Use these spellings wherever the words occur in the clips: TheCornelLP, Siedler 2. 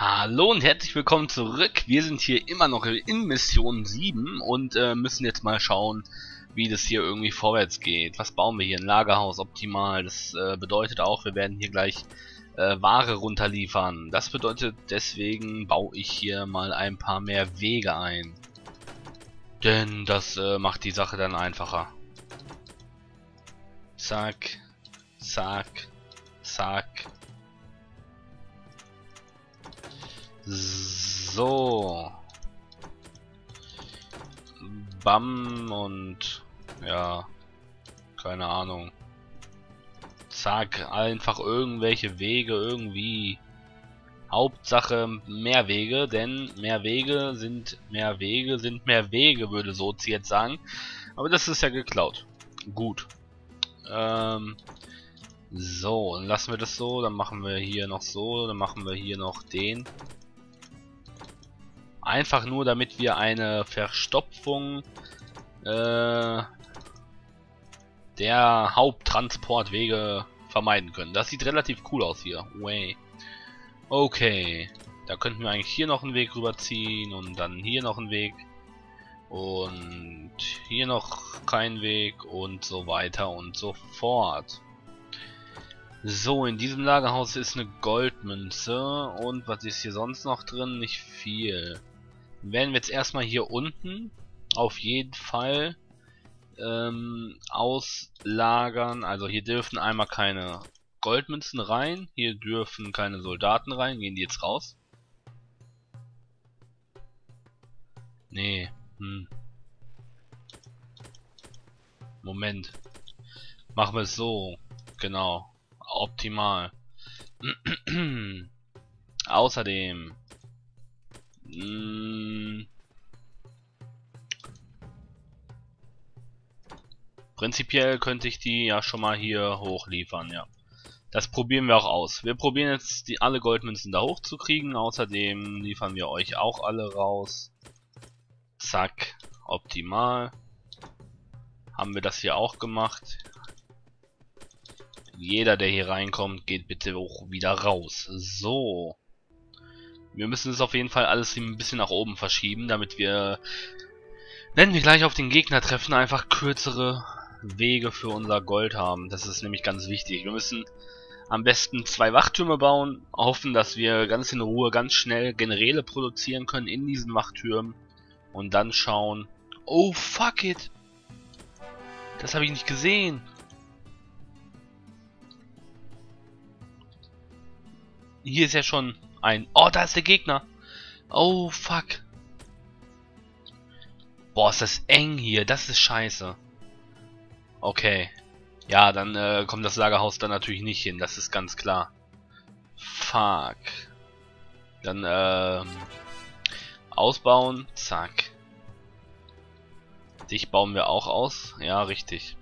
Hallo und herzlich willkommen zurück. Wir sind hier immer noch in Mission 7 und müssen jetzt mal schauen, wie das hier irgendwie vorwärts geht. Was bauen wir hier? Ein Lagerhaus, optimal. Das bedeutet auch, wir werden hier gleich Ware runterliefern. Das bedeutet, deswegen baue ich hier mal ein paar mehr Wege ein. Denn das macht die Sache dann einfacher. Zack, zack, zack. So. Bam und... ja. Keine Ahnung. Zack. Einfach irgendwelche Wege irgendwie. Hauptsache mehr Wege, denn mehr Wege sind mehr Wege sind mehr Wege, würde Sozi jetzt sagen. Aber das ist ja geklaut. Gut. So, dann lassen wir das so. Dann machen wir hier noch so. Dann machen wir hier noch den. Einfach nur, damit wir eine Verstopfung der Haupttransportwege vermeiden können. Das sieht relativ cool aus hier. Way. Okay. Da könnten wir eigentlich hier noch einen Weg rüberziehen und dann hier noch einen Weg. Und hier noch kein Weg und so weiter und so fort. So, in diesem Lagerhaus ist eine Goldmünze. Und was ist hier sonst noch drin? Nicht viel. Werden wir jetzt erstmal hier unten auf jeden Fall auslagern. Also hier dürfen einmal keine Goldmünzen rein. Hier dürfen keine Soldaten rein. Gehen die jetzt raus? Nee. Moment. Machen wir es so. Genau. Optimal. Außerdem. Prinzipiell könnte ich die ja schon mal hier hochliefern, ja. Das probieren wir auch aus. Wir probieren jetzt alle Goldmünzen da hochzukriegen. Außerdem liefern wir euch auch alle raus. Zack. Optimal. Haben wir das hier auch gemacht. Jeder, der hier reinkommt, geht bitte auch wieder raus. So. Wir müssen es auf jeden Fall alles ein bisschen nach oben verschieben, damit wir, wenn wir gleich auf den Gegner treffen, einfach kürzere Wege für unser Gold haben. Das ist nämlich ganz wichtig. Wir müssen am besten 2 Wachtürme bauen, hoffen, dass wir ganz in Ruhe, ganz schnell Generäle produzieren können in diesen Wachttürmen und dann schauen. Oh, fuck it! Das habe ich nicht gesehen. Hier ist ja schon ein... oh, da ist der Gegner. Oh, fuck. Boah, ist das eng hier. Das ist scheiße. Okay. Ja, dann kommt das Lagerhaus dann natürlich nicht hin. Das ist ganz klar. Fuck. Dann, ausbauen. Zack. Dich bauen wir auch aus. Ja, richtig.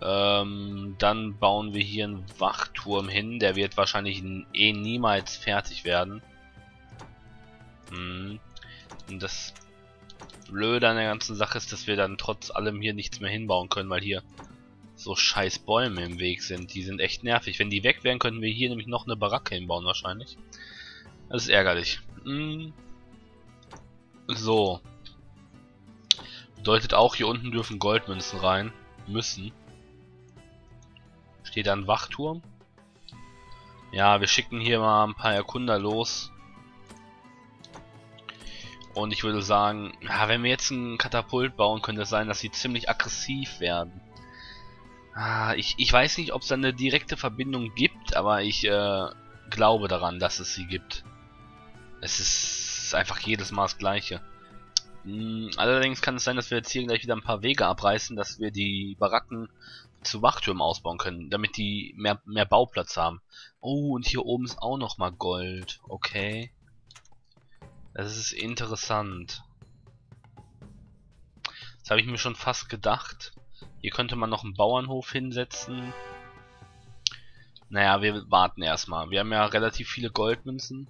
Dann bauen wir hier einen Wachturm hin. Der wird wahrscheinlich eh niemals fertig werden. Und das Blöde an der ganzen Sache ist, dass wir dann trotz allem hier nichts mehr hinbauen können, weil hier so scheiß Bäume im Weg sind. Die sind echt nervig. Wenn die weg wären, könnten wir hier nämlich noch eine Baracke hinbauen wahrscheinlich. Das ist ärgerlich. So. Bedeutet auch, hier unten dürfen Goldmünzen rein. Müssen. Steht da ein Wachturm? Ja, wir schicken hier mal ein paar Erkunder los. Und ich würde sagen, ja, wenn wir jetzt einen Katapult bauen, könnte es sein, dass sie ziemlich aggressiv werden. Ah, ich weiß nicht, ob es da eine direkte Verbindung gibt, aber ich glaube daran, dass es sie gibt. Es ist einfach jedes Mal das Gleiche. Allerdings kann es sein, dass wir jetzt hier gleich wieder ein paar Wege abreißen, dass wir die Baracken zu Wachtürmen ausbauen können, damit die mehr Bauplatz haben. Oh, und hier oben ist auch nochmal Gold. Okay. Das ist interessant. Das habe ich mir schon fast gedacht. Hier könnte man noch einen Bauernhof hinsetzen. Naja, wir warten erstmal. Wir haben ja relativ viele Goldmünzen.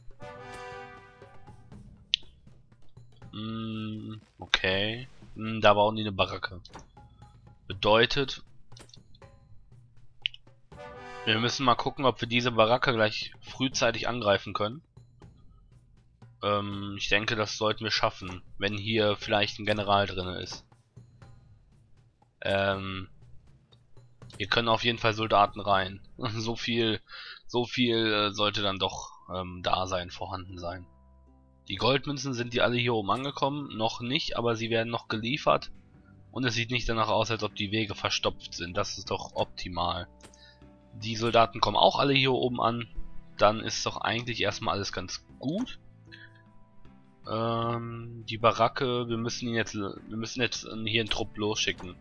Okay. Da bauen die eine Baracke. Bedeutet... Wir müssen mal gucken, ob wir diese Baracke gleich frühzeitig angreifen können. Ich denke, das sollten wir schaffen, wenn hier vielleicht ein General drin ist. Hier können auf jeden Fall Soldaten rein. So viel sollte dann doch da sein, vorhanden sein. Die Goldmünzen, sind die alle hier oben angekommen? Noch nicht, aber sie werden noch geliefert. Und es sieht nicht danach aus, als ob die Wege verstopft sind. Das ist doch optimal. Die Soldaten kommen auch alle hier oben an. Dann ist doch eigentlich erstmal alles ganz gut. Die Baracke, wir müssen jetzt hier einen Trupp losschicken.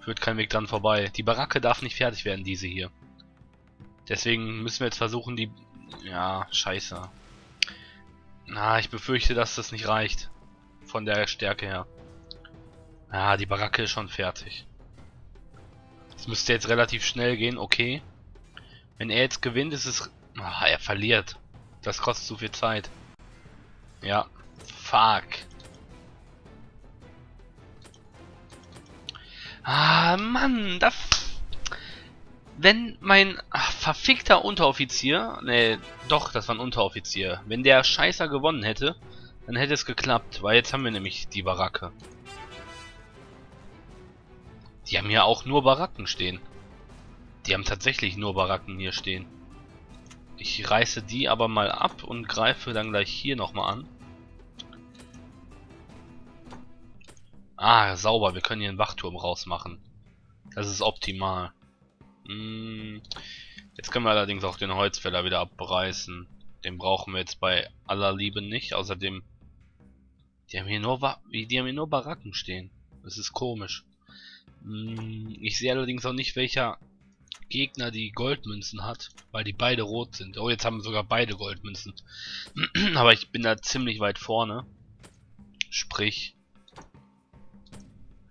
Führt kein Weg dran vorbei. Die Baracke darf nicht fertig werden, diese hier. Deswegen müssen wir jetzt versuchen, die... Ja, scheiße. Na, ich befürchte, dass das nicht reicht. Von der Stärke her. Ah, die Baracke ist schon fertig. Das müsste jetzt relativ schnell gehen, okay. Wenn er jetzt gewinnt, ist es... Ah, er verliert. Das kostet zu viel Zeit. Ja, fuck. Ah, Mann, da... Wenn mein verfickter Unteroffizier... Ne, doch, das war ein Unteroffizier. Wenn der Scheißer gewonnen hätte, dann hätte es geklappt. Weil jetzt haben wir nämlich die Baracke. Die haben ja auch nur Baracken stehen. Die haben tatsächlich nur Baracken hier stehen. Ich reiße die aber mal ab und greife dann gleich hier nochmal an. Ah, sauber. Wir können hier einen Wachturm rausmachen. Das ist optimal. Jetzt können wir allerdings auch den Holzfäller wieder abreißen. Den brauchen wir jetzt bei aller Liebe nicht. Außerdem, die haben hier nur Baracken stehen. Das ist komisch. Ich sehe allerdings auch nicht, welcher Gegner die Goldmünzen hat, weil die beide rot sind. Oh, jetzt haben wir sogar beide Goldmünzen. Aber ich bin da ziemlich weit vorne. Sprich...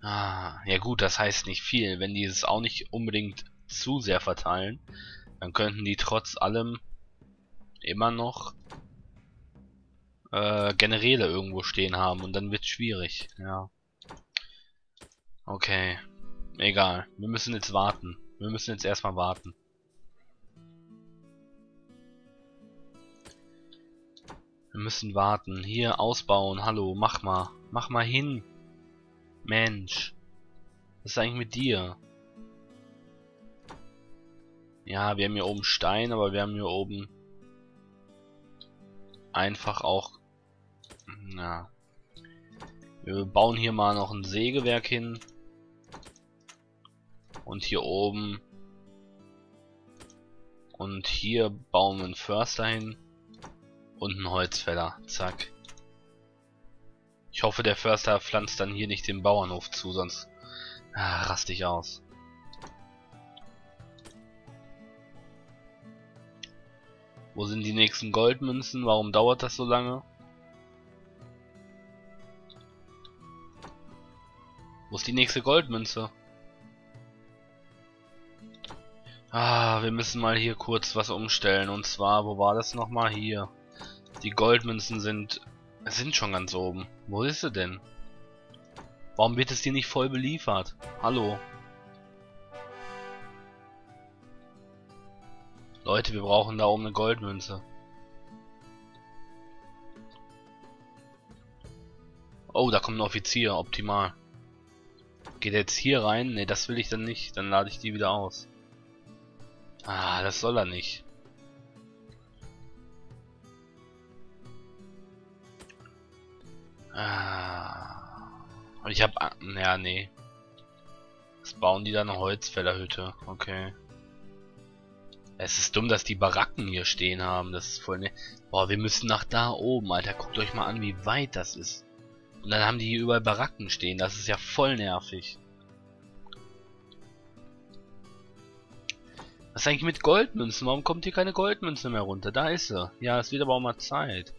Ah, ja gut, das heißt nicht viel. Wenn die es auch nicht unbedingt zu sehr verteilen, dann könnten die trotz allem immer noch Generäle irgendwo stehen haben. Und dann wird es schwierig. Ja. Okay. Egal. Wir müssen jetzt warten. Wir müssen jetzt erstmal warten. Wir müssen warten. Hier ausbauen. Hallo, mach mal. Mach mal hin. Mensch. Was ist eigentlich mit dir? Ja, wir haben hier oben Stein, aber wir haben hier oben einfach auch... Na. Wir bauen hier mal noch ein Sägewerk hin. Und hier oben. Und hier bauen wir einen Förster hin. Und einen Holzfäller. Zack. Ich hoffe, der Förster pflanzt dann hier nicht den Bauernhof zu, sonst raste ich aus. Wo sind die nächsten Goldmünzen? Warum dauert das so lange? Wo ist die nächste Goldmünze? Ah, wir müssen mal hier kurz was umstellen. Und zwar, wo war das nochmal? Hier. Die Goldmünzen sind schon ganz oben. Wo ist sie denn? Warum wird es dir nicht voll beliefert? Hallo. Leute, wir brauchen da oben eine Goldmünze. Oh, da kommt ein Offizier. Optimal. Geht er jetzt hier rein? Ne, das will ich dann nicht. Dann lade ich die wieder aus. Ah, das soll er nicht. Ah. Ich hab... Ja, nee. Jetzt bauen die da eine Holzfällerhütte. Okay. Es ist dumm, dass die Baracken hier stehen haben. Das ist voll ne... Boah, wir müssen nach da oben, Alter. Guckt euch mal an, wie weit das ist. Und dann haben die hier überall Baracken stehen. Das ist ja voll nervig. Was ist eigentlich mit Goldmünzen? Warum kommt hier keine Goldmünze mehr runter? Da ist sie. Ja, es wird aber auch mal Zeit.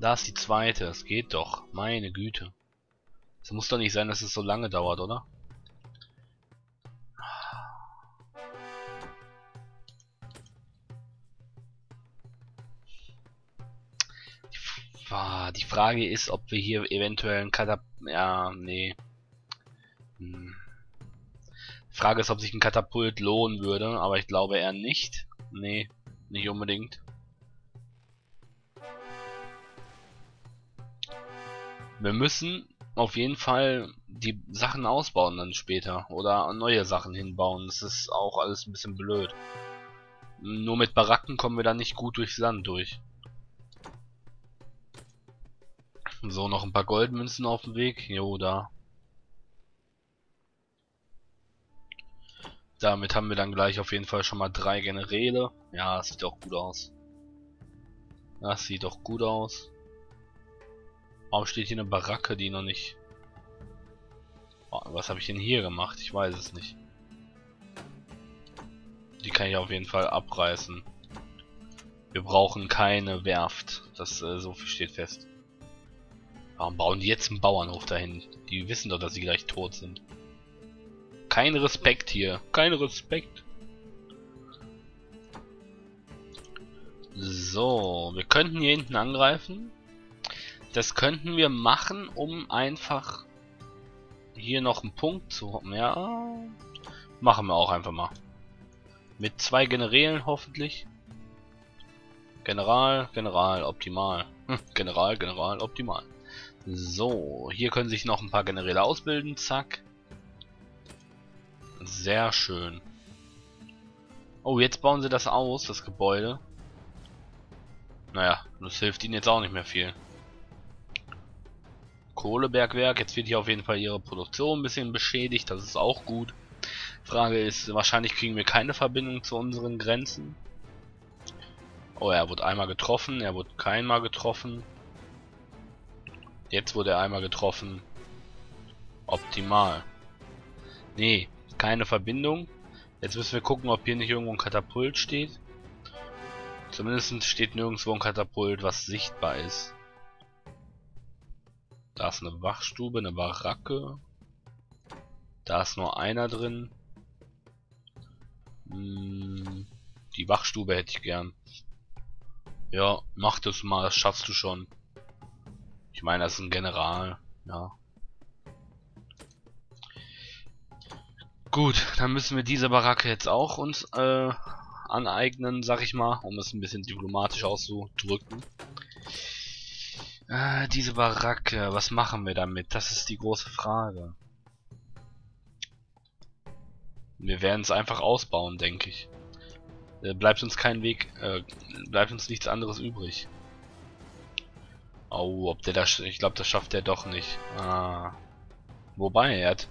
Da ist die zweite. Es geht doch. Meine Güte. Es muss doch nicht sein, dass es so lange dauert, oder? Die Frage ist, ob wir hier eventuell einen Katapult... Ja, nee. Frage ist, ob sich ein Katapult lohnen würde, aber ich glaube eher nicht. Nee, nicht unbedingt. Wir müssen auf jeden Fall die Sachen ausbauen dann später oder neue Sachen hinbauen. Das ist auch alles ein bisschen blöd. Nur mit Baracken kommen wir dann nicht gut durchs Land durch. So, noch ein paar Goldmünzen auf dem Weg. Jo, da. Damit haben wir dann gleich auf jeden Fall schon mal 3 Generäle. Ja, das sieht doch gut aus. Das sieht doch gut aus. Warum steht hier eine Baracke, die noch nicht... Oh, was habe ich denn hier gemacht? Ich weiß es nicht. Die kann ich auf jeden Fall abreißen. Wir brauchen keine Werft. Das so viel steht fest. Warum bauen die jetzt einen Bauernhof dahin? Die wissen doch, dass sie gleich tot sind. Kein Respekt hier. Kein Respekt. So, wir könnten hier hinten angreifen. Das könnten wir machen, um einfach hier noch einen Punkt zu haben. Ja, machen wir auch einfach mal. Mit 2 Generälen hoffentlich. General, General, optimal. General, General, optimal. So, hier können sich noch ein paar Generäle ausbilden. Zack. Sehr schön. Oh, jetzt bauen sie das aus, das Gebäude. Naja, das hilft ihnen jetzt auch nicht mehr viel. Kohlebergwerk, jetzt wird hier auf jeden Fall ihre Produktion ein bisschen beschädigt, das ist auch gut. Frage ist, wahrscheinlich kriegen wir keine Verbindung zu unseren Grenzen. Oh, er wurde einmal getroffen, er wurde keinmal getroffen. Jetzt wurde er einmal getroffen. Optimal. Nee, keine Verbindung. Jetzt müssen wir gucken, ob hier nicht irgendwo ein Katapult steht. Zumindest steht nirgendwo ein Katapult, was sichtbar ist. Da ist eine Wachstube, eine Baracke. Da ist nur einer drin. Die Wachstube hätte ich gern. Ja, mach das mal, das schaffst du schon. Ich meine, das ist ein General. Ja. Gut, dann müssen wir diese Baracke jetzt auch uns aneignen, sag ich mal, um es ein bisschen diplomatisch auszudrücken. Diese Baracke, was machen wir damit? Das ist die große Frage. Wir werden es einfach ausbauen, denke ich. Bleibt uns kein Weg, bleibt uns nichts anderes übrig. Oh, ob der das... Ich glaube, das schafft er doch nicht. Ah. Wobei, er hat...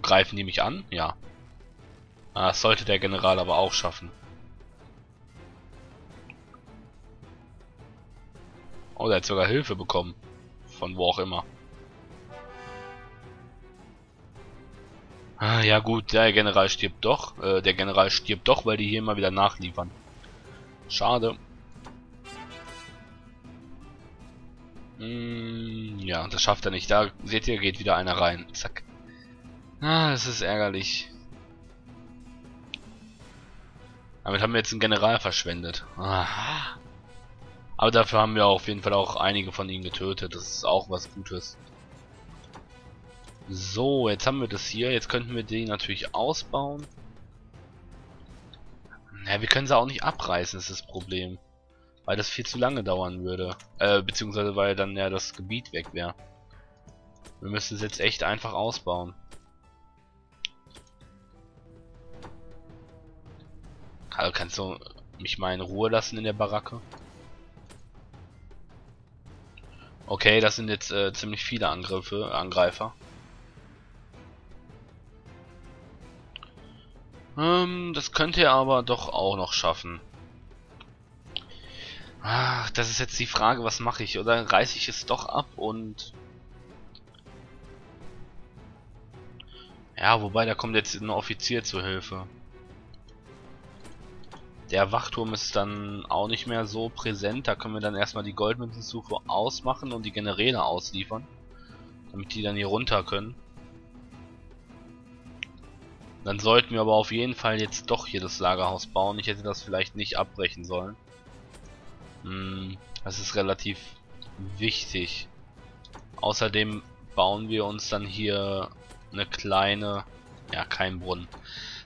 Greifen die mich an? Ja. Ah, das sollte der General aber auch schaffen. Oh, der hat sogar Hilfe bekommen. Von wo auch immer. Ah, ja gut, der General stirbt doch. Der General stirbt doch, weil die hier immer wieder nachliefern. Schade. Ja, das schafft er nicht. Da, seht ihr, geht wieder einer rein. Zack. Ah, das ist ärgerlich. Damit haben wir jetzt einen General verschwendet. Ah. Aber dafür haben wir auf jeden Fall auch einige von ihnen getötet. Das ist auch was Gutes. So, jetzt haben wir das hier. Jetzt könnten wir den natürlich ausbauen. Ja, wir können sie auch nicht abreißen, ist das Problem. Weil das viel zu lange dauern würde. Beziehungsweise weil dann ja das Gebiet weg wäre. Wir müssen es jetzt echt einfach ausbauen. Also kannst du mich mal in Ruhe lassen in der Baracke? Okay, das sind jetzt ziemlich viele Angreifer. Das könnte er aber doch auch noch schaffen. Ach, das ist jetzt die Frage, was mache ich? Oder reiße ich es doch ab und... Ja, wobei, da kommt jetzt ein Offizier zur Hilfe. Der Wachturm ist dann auch nicht mehr so präsent. Da können wir dann erstmal die Goldmünzensuche ausmachen und die Generäle ausliefern. Damit die dann hier runter können. Dann sollten wir aber auf jeden Fall jetzt doch hier das Lagerhaus bauen. Ich hätte das vielleicht nicht abbrechen sollen. Das ist relativ wichtig. Außerdem bauen wir uns dann hier eine kleine, ja, kein Brunnen.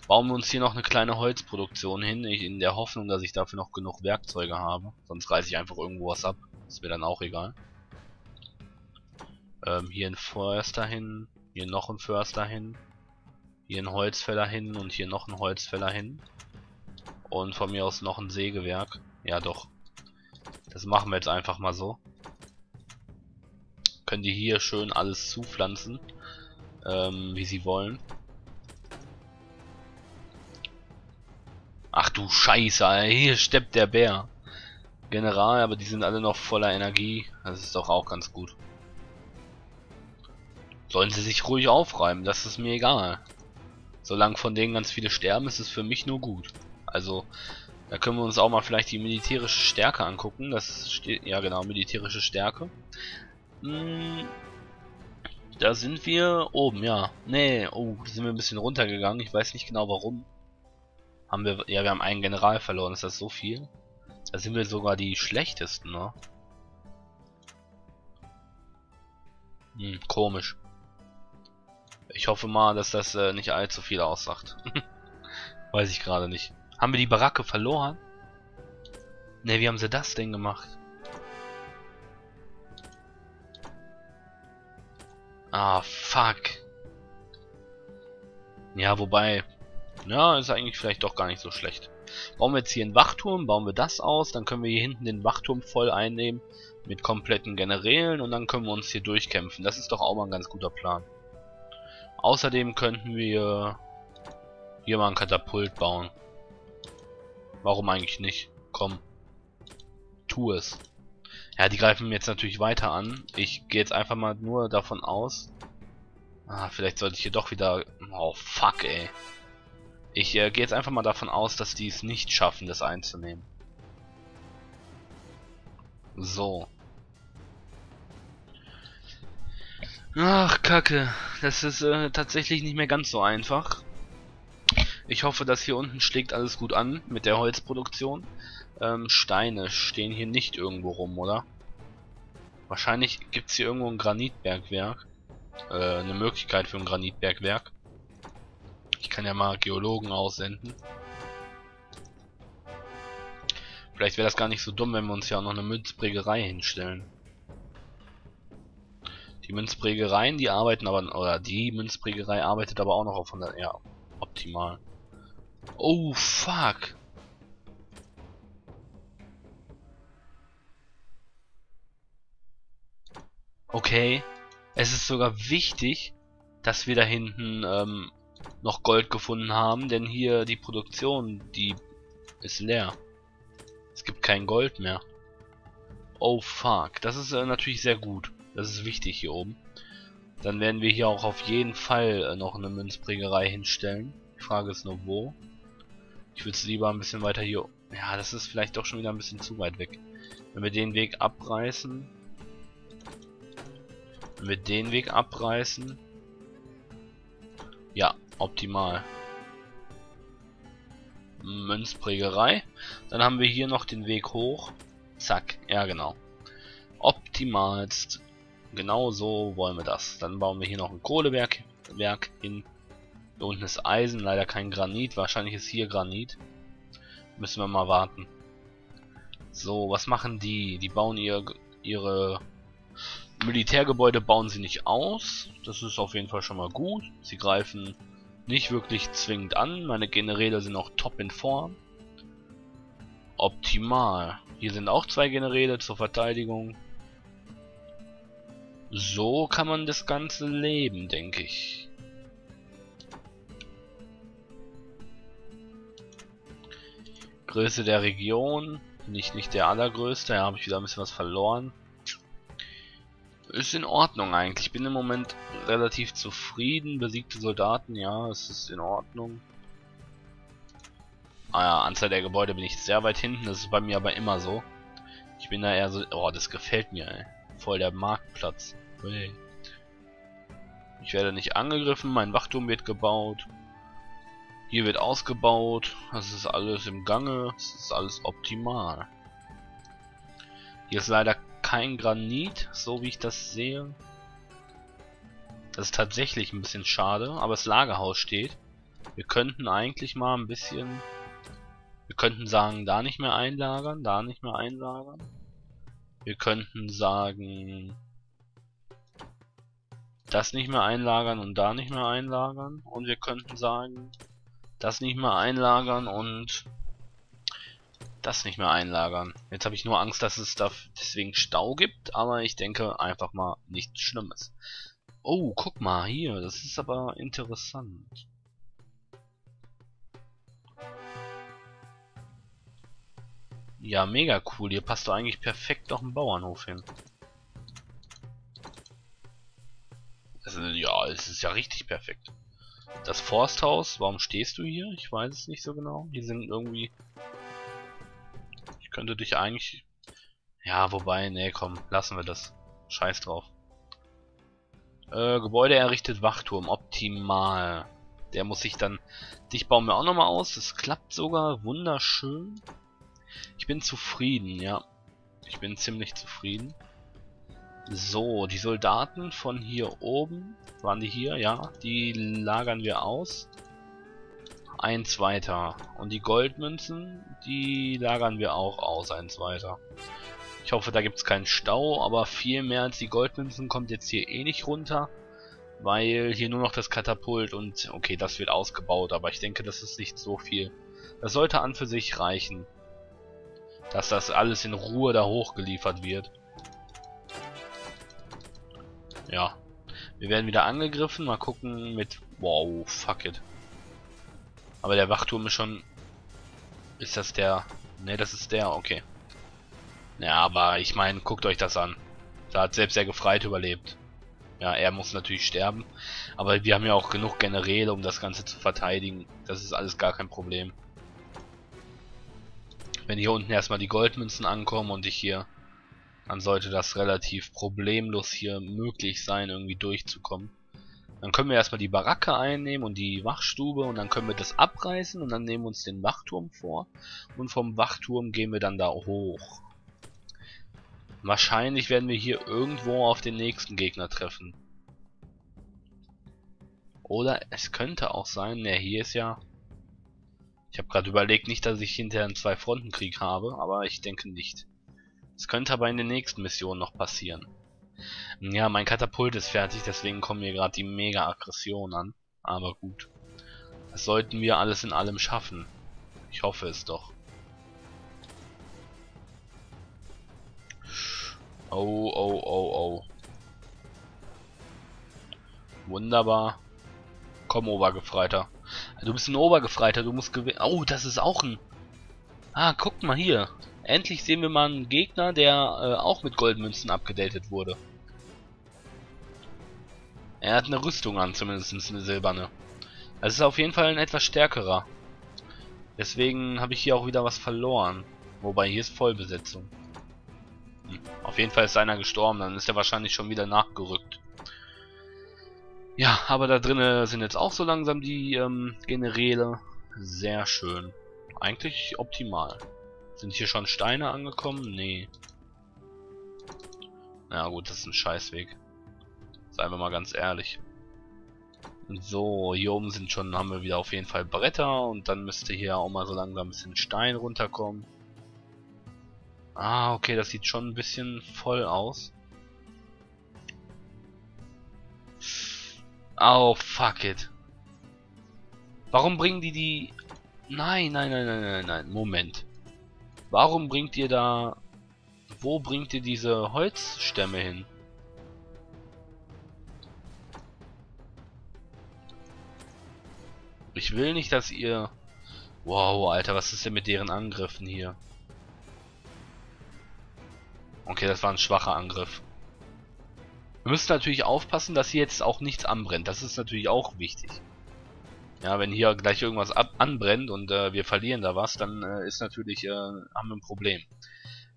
Bauen wir uns hier noch eine kleine Holzproduktion hin, in der Hoffnung, dass ich dafür noch genug Werkzeuge habe. Sonst reiße ich einfach irgendwo was ab. Ist mir dann auch egal. Hier ein Förster hin, hier noch ein Förster hin, hier ein Holzfäller hin und hier noch ein Holzfäller hin. Und von mir aus noch ein Sägewerk. Ja doch, das machen wir jetzt einfach mal so. Können die hier schön alles zupflanzen, wie sie wollen. Ach du Scheiße, hier steppt der Bär. General, aber die sind alle noch voller Energie. Das ist doch auch ganz gut. Sollen sie sich ruhig aufreiben, das ist mir egal. Solange von denen ganz viele sterben, ist es für mich nur gut. Also, da können wir uns auch mal vielleicht die militärische Stärke angucken. Das steht, ja genau, militärische Stärke. Da sind wir oben, ja. Nee, oh, da sind wir ein bisschen runtergegangen. Ich weiß nicht genau warum. Haben wir, ja, wir haben einen General verloren. Ist das so viel? Da sind wir sogar die schlechtesten, ne? Hm, komisch. Ich hoffe mal, dass das nicht allzu viel aussagt. Weiß ich gerade nicht. Haben wir die Baracke verloren? Ne, wie haben sie das denn gemacht? Ah, fuck. Ja, wobei... Ja, ist eigentlich vielleicht doch gar nicht so schlecht. Bauen wir jetzt hier einen Wachturm, bauen wir das aus, dann können wir hier hinten den Wachturm voll einnehmen. Mit kompletten Generälen und dann können wir uns hier durchkämpfen. Das ist doch auch mal ein ganz guter Plan. Außerdem könnten wir hier mal einen Katapult bauen. Warum eigentlich nicht? Komm. Tu es. Ja, die greifen mir jetzt natürlich weiter an. Ich gehe jetzt einfach mal nur davon aus. Ah, vielleicht sollte ich hier doch wieder... Oh, fuck, ey. Ich gehe jetzt einfach mal davon aus, dass die es nicht schaffen, das einzunehmen. So. Ach, Kacke. Das ist tatsächlich nicht mehr ganz so einfach. Ich hoffe, dass hier unten schlägt alles gut an mit der Holzproduktion. Steine stehen hier nicht irgendwo rum, oder? Wahrscheinlich gibt es hier irgendwo ein Granitbergwerk. Eine Möglichkeit für ein Granitbergwerk. Ich kann ja mal Geologen aussenden. Vielleicht wäre das gar nicht so dumm, wenn wir uns ja auch noch eine Münzprägerei hinstellen. Die Münzprägereien, die arbeiten aber, oder die Münzprägerei arbeitet aber auch noch auf 100, ja, optimal. Oh, fuck. Okay, es ist sogar wichtig, dass wir da hinten noch Gold gefunden haben, denn hier die Produktion, die ist leer. Es gibt kein Gold mehr. Oh, fuck. Das ist natürlich sehr gut. Das ist wichtig hier oben. Dann werden wir hier auch auf jeden Fall noch eine Münzprägerei hinstellen. Die Frage ist nur wo. Ich würde es lieber ein bisschen weiter hier... Ja, das ist vielleicht doch schon wieder ein bisschen zu weit weg. Wenn wir den Weg abreißen... Ja, optimal. Münzprägerei. Dann haben wir hier noch den Weg hoch. Zack, ja genau. Optimalst. Genau so wollen wir das. Dann bauen wir hier noch ein Kohlewerk hin. Hier unten ist Eisen, leider kein Granit. Wahrscheinlich ist hier Granit. Müssen wir mal warten. So, was machen die? Die bauen ihre Militärgebäude bauen sie nicht aus. Das ist auf jeden Fall schon mal gut. Sie greifen nicht wirklich zwingend an. Meine Generäle sind auch top in Form. Optimal. Hier sind auch zwei Generäle zur Verteidigung. So kann man das Ganze leben, denke ich. Größe der Region. Nicht der allergrößte. Da habe ich wieder ein bisschen was verloren. Ist in Ordnung eigentlich. Ich bin im Moment relativ zufrieden. Besiegte Soldaten, ja, es ist in Ordnung. Ah ja, Anzahl der Gebäude bin ich sehr weit hinten. Das ist bei mir aber immer so. Ich bin da eher so... Oh, das gefällt mir, ey. Voll der Marktplatz. Hey. Ich werde nicht angegriffen. Mein Wachturm wird gebaut. Hier wird ausgebaut. Das ist alles im Gange. Das ist alles optimal. Hier ist leider kein Granit, so wie ich das sehe. Das ist tatsächlich ein bisschen schade, aber das Lagerhaus steht. Wir könnten eigentlich mal ein bisschen... Wir könnten sagen, da nicht mehr einlagern, da nicht mehr einlagern. Wir könnten sagen... Das nicht mehr einlagern und da nicht mehr einlagern. Und wir könnten sagen... Das nicht mehr einlagern und... Das nicht mehr einlagern. Jetzt habe ich nur Angst, dass es da deswegen Stau gibt, aber ich denke einfach mal nichts Schlimmes. Oh, guck mal hier, das ist aber interessant. Ja, mega cool, hier passt doch eigentlich perfekt noch ein Bauernhof hin. Also, ja, es ist ja richtig perfekt. Das Forsthaus, warum stehst du hier? Ich weiß es nicht so genau. Die sind irgendwie... Könnte dich eigentlich... Ja, wobei, nee, komm, lassen wir das. Scheiß drauf. Gebäude errichtet, Wachturm, optimal. Der muss sich dann... Dich bauen wir auch nochmal aus, das klappt sogar, wunderschön. Ich bin zufrieden, ja. Ich bin ziemlich zufrieden. So, die Soldaten von hier oben, waren die hier, ja, die lagern wir aus. Ein zweiter. Und die Goldmünzen, die lagern wir auch aus, ein zweiter. Ich hoffe, da gibt es keinen Stau, aber viel mehr als die Goldmünzen kommt jetzt hier eh nicht runter, weil hier nur noch das Katapult und okay, das wird ausgebaut, aber ich denke, das ist nicht so viel. Das sollte an für sich reichen, dass das alles in Ruhe da hochgeliefert wird. Ja. Wir werden wieder angegriffen, mal gucken mit... Wow, fuck it. Aber der Wachturm ist schon... Ist das der... Ne, das ist der, okay. Ja, aber ich meine, guckt euch das an. Da hat selbst der Gefreite überlebt. Ja, er muss natürlich sterben. Aber wir haben ja auch genug Generäle, um das Ganze zu verteidigen. Das ist alles gar kein Problem. Wenn hier unten erstmal die Goldmünzen ankommen und ich hier... Dann sollte das relativ problemlos hier möglich sein, irgendwie durchzukommen. Dann können wir erstmal die Baracke einnehmen und die Wachstube und dann können wir das abreißen und dann nehmen wir uns den Wachturm vor. Und vom Wachturm gehen wir dann da hoch. Wahrscheinlich werden wir hier irgendwo auf den nächsten Gegner treffen. Oder es könnte auch sein, ne, hier ist ja... Ich habe gerade überlegt, nicht, dass ich hinterher einen Zwei-Fronten-Krieg habe, aber ich denke nicht. Es könnte aber in den nächsten Missionen noch passieren. Ja, mein Katapult ist fertig, deswegen kommen hier gerade die Mega-Aggressionen an. Aber gut. Das sollten wir alles in allem schaffen. Ich hoffe es doch. Oh, oh, oh, oh. Wunderbar. Komm, Obergefreiter. Du bist ein Obergefreiter, du musst gewinnen. Oh, das ist auch ein... Ah, guck mal hier. Endlich sehen wir mal einen Gegner, der auch mit Goldmünzen abgedatet wurde. Er hat eine Rüstung an, zumindest eine silberne. Das ist auf jeden Fall ein etwas stärkerer. Deswegen habe ich hier auch wieder was verloren. Wobei, hier ist Vollbesetzung. Hm. Auf jeden Fall ist einer gestorben, dann ist er wahrscheinlich schon wieder nachgerückt. Ja, aber da drinnen sind jetzt auch so langsam die Generäle. Sehr schön. Eigentlich optimal. Sind hier schon Steine angekommen? Nee. Na gut, das ist ein Scheißweg. Seien wir mal ganz ehrlich. So, hier oben sind schon, haben wir wieder auf jeden Fall Bretter und dann müsste hier auch mal so langsam ein bisschen Stein runterkommen. Ah, okay, das sieht schon ein bisschen voll aus. Oh, fuck it. Warum bringen die die... Nein, nein, nein, nein, nein, nein, Moment. Warum bringt ihr da... Wo bringt ihr diese Holzstämme hin? Ich will nicht, dass ihr... Wow, Alter, was ist denn mit deren Angriffen hier? Okay, das war ein schwacher Angriff. Wir müssen natürlich aufpassen, dass hier jetzt auch nichts anbrennt. Das ist natürlich auch wichtig. Ja, wenn hier gleich irgendwas anbrennt und wir verlieren da was, dann ist natürlich, haben wir ein Problem.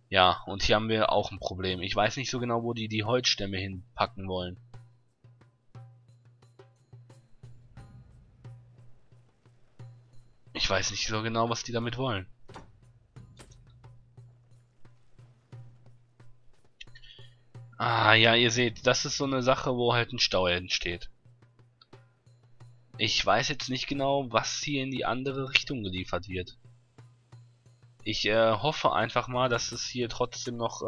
Ja, und hier haben wir auch ein Problem. Ich weiß nicht so genau, wo die die Holzstämme hinpacken wollen. Ich weiß nicht so genau, was die damit wollen. Ah, ja, ihr seht, das ist so eine Sache, wo halt ein Stau entsteht. Ich weiß jetzt nicht genau, was hier in die andere Richtung geliefert wird. Ich hoffe einfach mal, dass es hier trotzdem noch...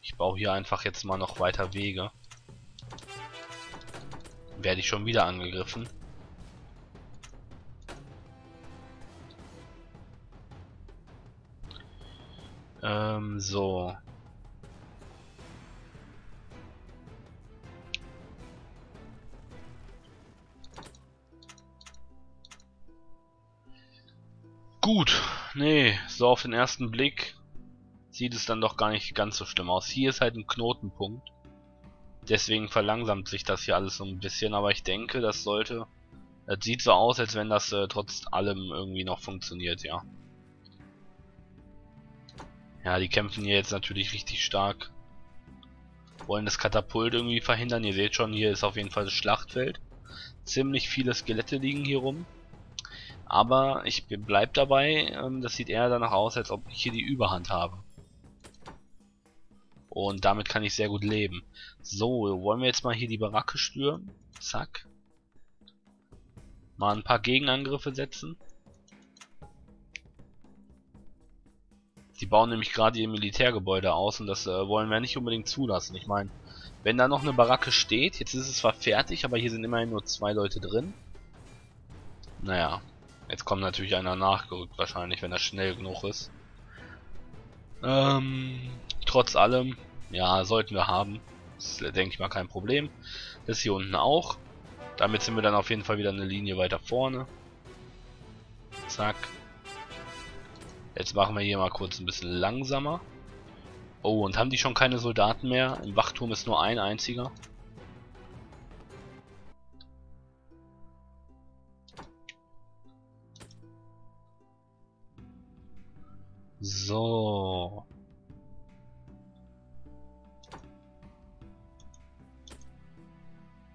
ich baue hier einfach jetzt mal noch weiter Wege. Werde ich schon wieder angegriffen. So. Gut, nee, so auf den ersten Blick sieht es dann doch gar nicht ganz so schlimm aus. Hier ist halt ein Knotenpunkt, deswegen verlangsamt sich das hier alles so ein bisschen, aber ich denke, das sollte... Das sieht so aus, als wenn das trotz allem irgendwie noch funktioniert, ja. Ja, die kämpfen hier jetzt natürlich richtig stark. Wollen das Katapult irgendwie verhindern, ihr seht schon, hier ist auf jeden Fall das Schlachtfeld. Ziemlich viele Skelette liegen hier rum. Aber ich bleib dabei, das sieht eher danach aus, als ob ich hier die Überhand habe. Und damit kann ich sehr gut leben. So, wollen wir jetzt mal hier die Baracke stürmen? Zack. Mal ein paar Gegenangriffe setzen. Die bauen nämlich gerade ihr Militärgebäude aus und das wollen wir nicht unbedingt zulassen. Ich meine, wenn da noch eine Baracke steht, jetzt ist es zwar fertig, aber hier sind immerhin nur 2 Leute drin. Naja. Jetzt kommt natürlich einer nachgerückt wahrscheinlich, wenn das schnell genug ist. Trotz allem, ja, sollten wir haben. Das ist, denke ich mal, kein Problem. Das hier unten auch. Damit sind wir dann auf jeden Fall wieder eine Linie weiter vorne. Zack. Jetzt machen wir hier mal kurz ein bisschen langsamer. Oh, und haben die schon keine Soldaten mehr? Im Wachturm ist nur ein einziger. So.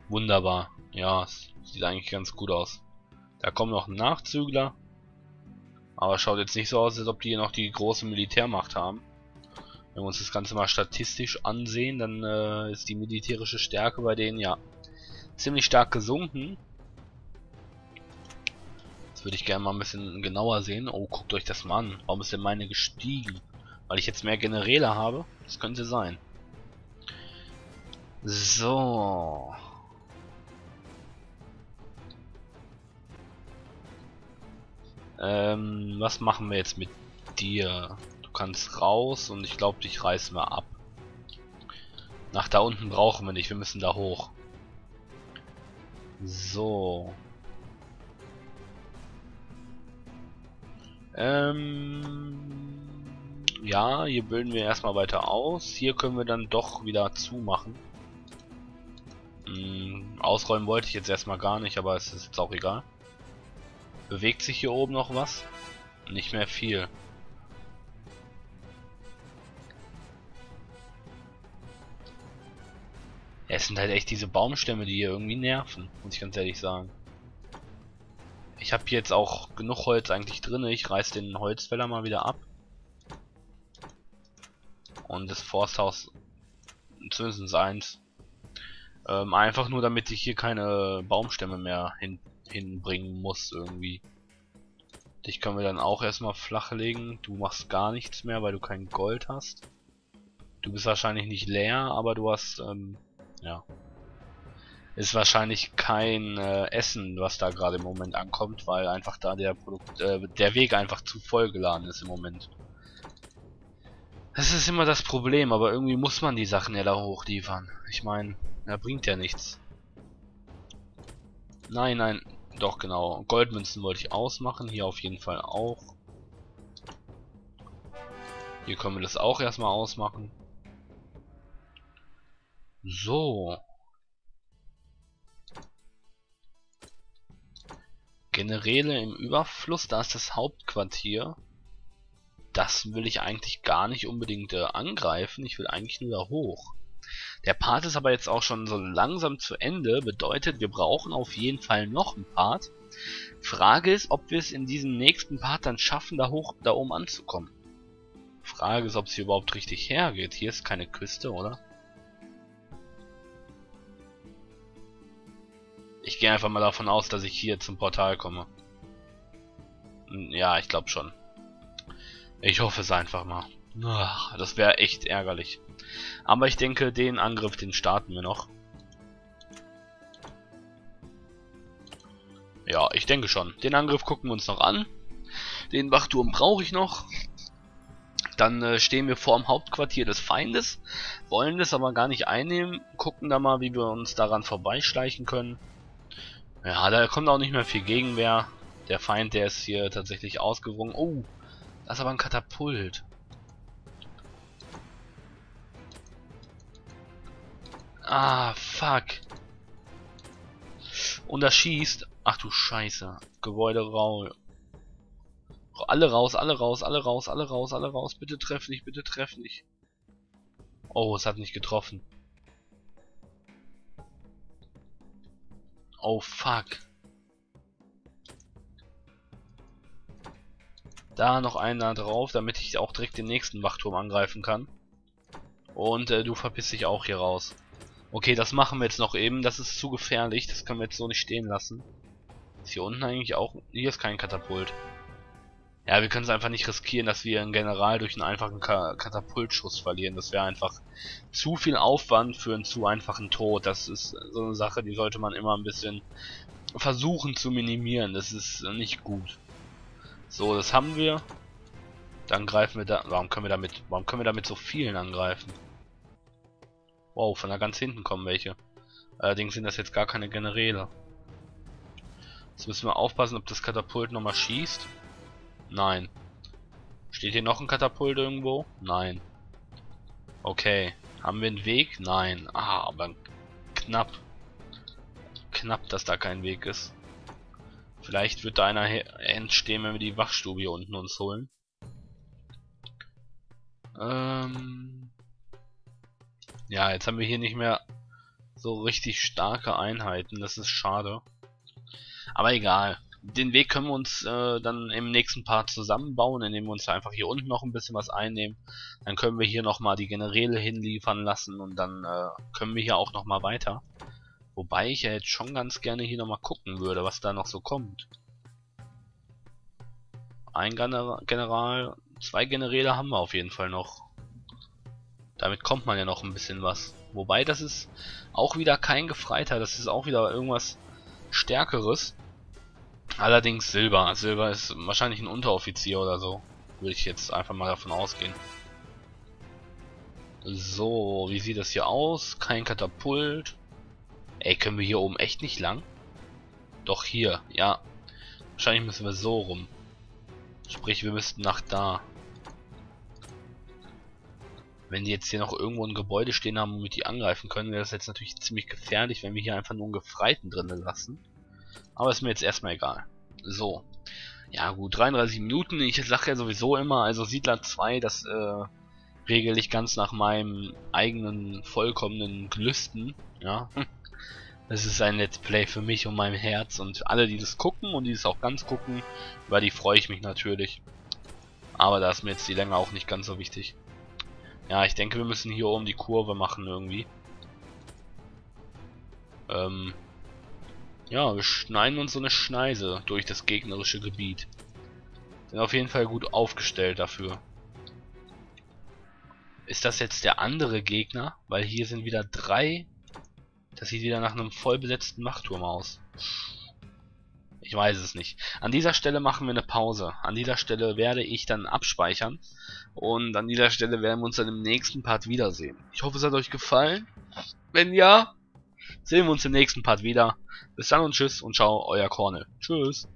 Wunderbar. Ja, es sieht eigentlich ganz gut aus. Da kommen noch Nachzügler. Aber schaut jetzt nicht so aus, als ob die hier noch die große Militärmacht haben. Wenn wir uns das Ganze mal statistisch ansehen, dann ist die militärische Stärke bei denen ja ziemlich stark gesunken. Würde ich gerne mal ein bisschen genauer sehen. Oh, guckt euch das mal an. Warum ist denn meine gestiegen? Weil ich jetzt mehr Generäle habe? Das könnte sein. So. Was machen wir jetzt mit dir? Du kannst raus und ich glaube, dich reißen wir ab. Nach da unten brauchen wir nicht. Wir müssen da hoch. So. Ja, hier bilden wir erstmal weiter aus. Hier können wir dann doch wieder zumachen. Ausräumen wollte ich jetzt erstmal gar nicht, aber es ist jetzt auch egal. Bewegt sich hier oben noch was? Nicht mehr viel. Es sind halt echt diese Baumstämme, die hier irgendwie nerven, muss ich ganz ehrlich sagen. Ich habe jetzt auch genug Holz eigentlich drin. Ich reiß den Holzfäller mal wieder ab. Und das Forsthaus, zumindest eins. Einfach nur, damit ich hier keine Baumstämme mehr hinbringen muss irgendwie. Dich können wir dann auch erstmal flachlegen. Du machst gar nichts mehr, weil du kein Gold hast. Du bist wahrscheinlich nicht leer, aber du hast, ja... Ist wahrscheinlich kein Essen, was da gerade im Moment ankommt, weil einfach da der Weg einfach zu voll geladen ist im Moment. Das ist immer das Problem, aber irgendwie muss man die Sachen ja da hochliefern. Ich meine, da bringt ja nichts. Nein, nein, doch genau. Goldmünzen wollte ich ausmachen, hier auf jeden Fall auch. Hier können wir das auch erstmal ausmachen. So. Generäle im Überfluss, da ist das Hauptquartier. Das will ich eigentlich gar nicht unbedingt angreifen, ich will eigentlich nur da hoch. Der Part ist aber jetzt auch schon so langsam zu Ende, bedeutet, wir brauchen auf jeden Fall noch einen Part. Frage ist, ob wir es in diesem nächsten Part dann schaffen, da oben anzukommen. Frage ist, ob es hier überhaupt richtig hergeht. Hier ist keine Küste, oder? Ich gehe einfach mal davon aus, dass ich hier zum Portal komme. Ja, ich glaube schon. Ich hoffe es einfach mal. Das wäre echt ärgerlich. Aber ich denke, den Angriff, den starten wir noch. Ja, ich denke schon. Den Angriff gucken wir uns noch an. Den Wachturm brauche ich noch. Dann stehen wir vor dem Hauptquartier des Feindes. Wollen das aber gar nicht einnehmen. Gucken da mal, wie wir uns daran vorbeischleichen können. Ja, da kommt auch nicht mehr viel Gegenwehr. Der Feind, der ist hier tatsächlich ausgewungen. Oh, das ist aber ein Katapult. Ah, fuck. Und das schießt. Ach du Scheiße. Gebäuderau. Alle raus, alle raus, alle raus, alle raus, alle raus. Bitte treff nicht, bitte treff nicht. Oh, es hat nicht getroffen. Oh, fuck. Da noch einer drauf, damit ich auch direkt den nächsten Wachturm angreifen kann. Und du verpiss dich auch hier raus. Okay, das machen wir jetzt noch eben. Das ist zu gefährlich. Das können wir jetzt so nicht stehen lassen. Ist hier unten eigentlich auch... Hier ist kein Katapult. Ja, wir können es einfach nicht riskieren, dass wir einen General durch einen einfachen Katapultschuss verlieren. Das wäre einfach zu viel Aufwand für einen zu einfachen Tod. Das ist so eine Sache, die sollte man immer ein bisschen versuchen zu minimieren. Das ist nicht gut. So, das haben wir. Dann greifen wir da... Warum können wir damit so vielen angreifen? Wow, von da ganz hinten kommen welche. Allerdings sind das jetzt gar keine Generäle. Jetzt müssen wir aufpassen, ob das Katapult nochmal schießt. Nein. Steht hier noch ein Katapult irgendwo? Nein. Okay. Haben wir einen Weg? Nein. Ah, aber knapp. Knapp, dass da kein Weg ist. Vielleicht wird da einer entstehen, wenn wir die Wachstube hier unten uns holen. Ja, jetzt haben wir hier nicht mehr so richtig starke Einheiten. Das ist schade. Aber egal. Den Weg können wir uns dann im nächsten Part zusammenbauen, indem wir uns einfach hier unten noch ein bisschen was einnehmen. Dann können wir hier nochmal die Generäle hinliefern lassen und dann können wir hier auch nochmal weiter. Wobei ich ja jetzt schon ganz gerne hier nochmal gucken würde, was da noch so kommt. Ein General, zwei Generäle haben wir auf jeden Fall noch. Damit kommt man ja noch ein bisschen was. Wobei das ist auch wieder kein Gefreiter, das ist auch wieder irgendwas Stärkeres. Allerdings Silber. Silber ist wahrscheinlich ein Unteroffizier oder so. Würde ich jetzt einfach mal davon ausgehen. So, wie sieht das hier aus? Kein Katapult. Ey, können wir hier oben echt nicht lang? Doch hier, ja. Wahrscheinlich müssen wir so rum. Sprich, wir müssten nach da. Wenn die jetzt hier noch irgendwo ein Gebäude stehen haben, womit die angreifen können, wäre das jetzt natürlich ziemlich gefährlich, wenn wir hier einfach nur einen Gefreiten drin lassen. Aber ist mir jetzt erstmal egal. So. Ja gut, 33 Minuten. Ich sage ja sowieso immer, also Siedler 2, das regel ich ganz nach meinem eigenen vollkommenen Gelüsten. Ja. Das ist ein Let's Play für mich und meinem Herz. Und alle, die das gucken und die es auch ganz gucken, über die freue ich mich natürlich. Aber da ist mir jetzt die Länge auch nicht ganz so wichtig. Ja, ich denke, wir müssen hier oben die Kurve machen irgendwie. Ja, wir schneiden uns so eine Schneise durch das gegnerische Gebiet. Sind auf jeden Fall gut aufgestellt dafür. Ist das jetzt der andere Gegner? Weil hier sind wieder drei. Das sieht wieder nach einem vollbesetzten Wachturm aus. Ich weiß es nicht. An dieser Stelle machen wir eine Pause. An dieser Stelle werde ich dann abspeichern. Und an dieser Stelle werden wir uns dann im nächsten Part wiedersehen. Ich hoffe, es hat euch gefallen. Wenn ja... Sehen wir uns im nächsten Part wieder. Bis dann und tschüss und ciao, euer Cornel. Tschüss.